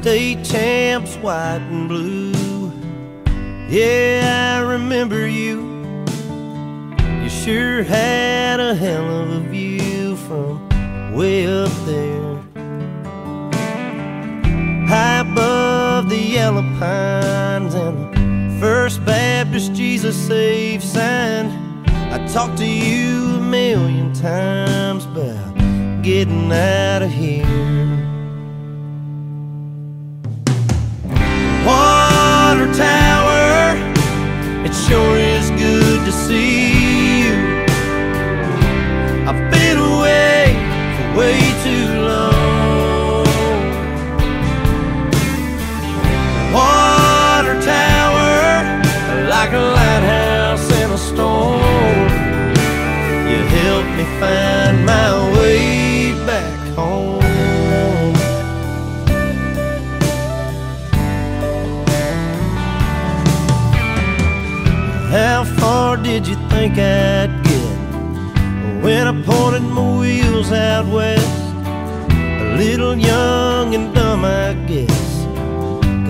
state champs, white and blue. Yeah, I remember you. You sure had a hell of a view from way up there, high above the yellow pines and the First Baptist Jesus Save sign. I talked to you a million times about getting out of here. Water Tower, it sure is good to see you. I've been away for way too long. Water Tower, like a lighthouse in a storm, you helped me find my way back home. How far did you think I'd get when I pointed my wheels out west? A little young and dumb, I guess,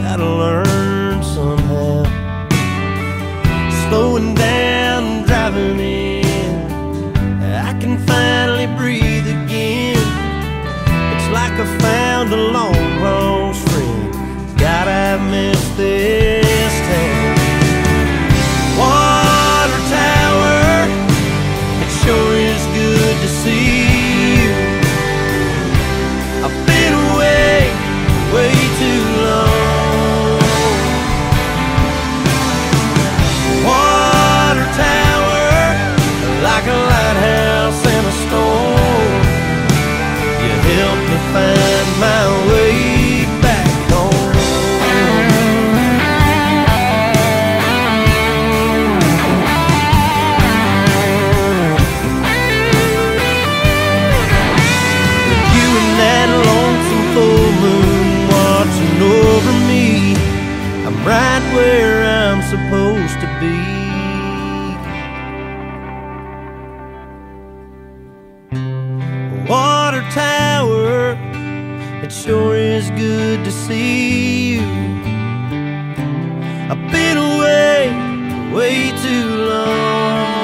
gotta learn somehow. Slowing down and driving in, I can finally breathe again. It's like I found a long lost friend. God, I missed this town. Water Tower, it sure is good to see you. I've been away way too long. Water Tower, like a lighthouse in a storm, you helped me find my way. Right where I'm supposed to be. Water Tower, it sure is good to see you. I've been away way too long.